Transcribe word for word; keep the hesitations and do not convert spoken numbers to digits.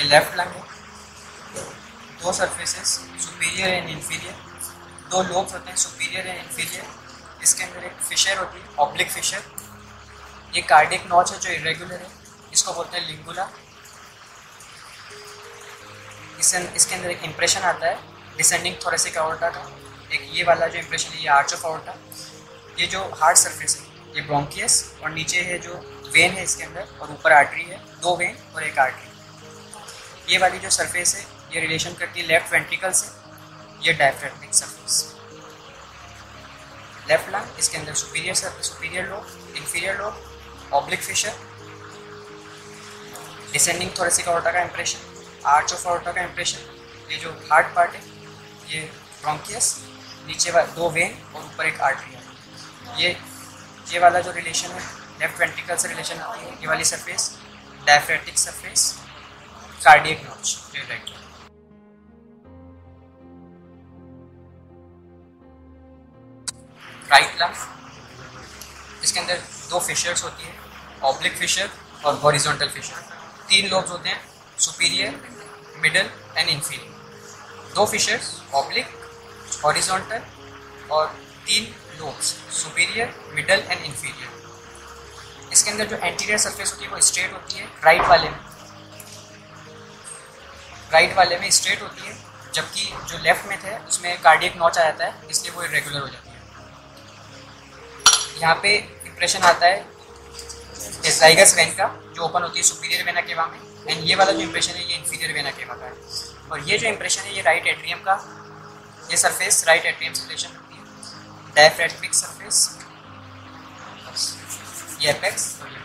ये left lung है, दो सरफेसेस सुपीरियर एंड इन्फीरियर, दो लोब्स होते हैं सुपीरियर एंड इन्फीरियर, इसके अंदर एक फिशर होती है ऑब्लिक फिशर, ये कार्डियक नॉच है जो इरेगुलर है, इसको बोलते हैं लिंगुला, इस इसके अंदर एक इम्प्रेशन आता है डिसेंडिंग थोरेसिक आवर्टा का, एक ये वाला जो इम्प्रेशन है ये आर्च ऑफ आवर्टा, ये जो हार्ड सरफेस है ये ब्रोंकियस, और नीचे है जो वेन है इसके अंदर और ऊपर आर्टरी है, दो वेन और एक आर्टरी, ये वाली जो सरफेस है ये रिलेशन करती है लेफ्ट वेंट्रिकल से, ये डायफ्रेगमेटिक सरफेस। लेफ्ट लंग, इसके अंदर superior surface superior lobe, inferior lobe, oblique fissure, descending thoracic aorta का इम्प्रेशन, आर्च ऑफ आवर्टा का इम्प्रेशन, ये जो हार्ड पार्ट है ये ब्रोंकियस, नीचे वाला दो वेन और ऊपर एक आर्टरी है, ये ये वाला जो रिलेशन है लेफ्ट वेंट्रिकल से रिलेशन होती है, ये वाली surface diaphragmatic surface, cardiac notch direct. Right lung, इसके अंदर दो फिशर्स होती हैं, ऑब्लिक फिशर और हॉरिजॉन्टल फिशर, तीन लोब्स होते हैं सुपीरियर, मिडल एंड इन्फीरियर, दो फिशर्स ऑब्लिक, हॉरिजॉन्टल और तीन lobes superior, middle and inferior. इसके अंदर जो एंटीरियर सरफेस होती है वो स्ट्रेट होती है राइट वाले में, राइट वाले में स्ट्रेट होती है, जबकि जो लेफ्ट में थे उसमें कार्डियक नॉच आ जाता है इसलिए वो इरेगुलर हो जाती है। यहाँ पे इंप्रेशन आता है एसोफेगस वेन का जो ओपन होती है सुपीरियर वेना केवा में, एंड ये वाला जो इंप्रेशन है ये इन्फीरियर वेना केवा का है, और ये जो इंप्रेशन है ये राइट एट्रियम का, ये सरफेस राइट एट्रियम से रिलेशन होती है, डायफ्रेगमेटिक सरफेस, ये एपेक्स।